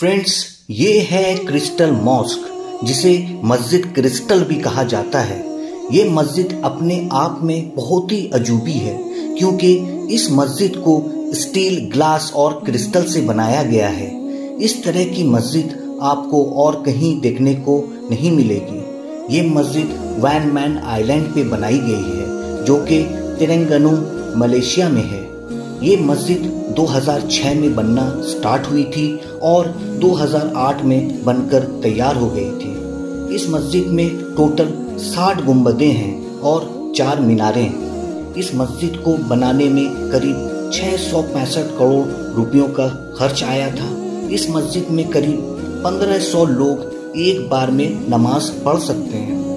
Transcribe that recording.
Friends, ये है crystal mask, जिसे मस्जिद क्रिस्टल भी कहा जाता है। ये मस्जिद अपने आप में बहुत ही अजूबी है, क्योंकि इस मस्जिद को स्टील, ग्लास और क्रिस्टल से बनाया गया है। इस तरह की मस्जिद आपको और कहीं देखने को नहीं मिलेगी। ये मस्जिद वैन मैन आइलैंड पे बनाई गई है, जो कि तेरेंगनु मलेशिया में है। ये मस्जिद 2006 में बनना स्टार्ट हुई थी और 2008 में बनकर तैयार हो गई थी। इस मस्जिद में टोटल 60 गुंबदें हैं और 4 मीनारें। इस मस्जिद को बनाने में करीब 665 करोड़ रुपयों का खर्च आया था। इस मस्जिद में करीब 1500 लोग एक बार में नमाज पढ़ सकते हैं।